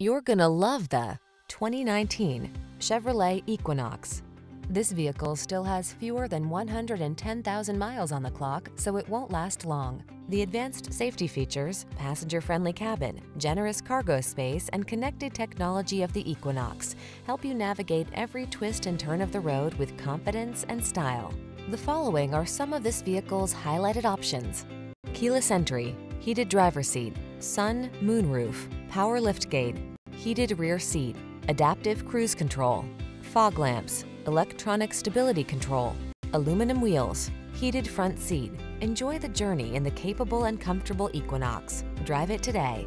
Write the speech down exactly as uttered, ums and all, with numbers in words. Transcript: You're gonna love the twenty nineteen Chevrolet Equinox. This vehicle still has fewer than one hundred ten thousand miles on the clock, so it won't last long. The advanced safety features, passenger-friendly cabin, generous cargo space, and connected technology of the Equinox help you navigate every twist and turn of the road with confidence and style. The following are some of this vehicle's highlighted options: keyless entry, heated driver's seat, sun, moonroof, power liftgate, heated rear seat, adaptive cruise control, fog lamps, electronic stability control, aluminum wheels, heated front seat. Enjoy the journey in the capable and comfortable Equinox. Drive it today.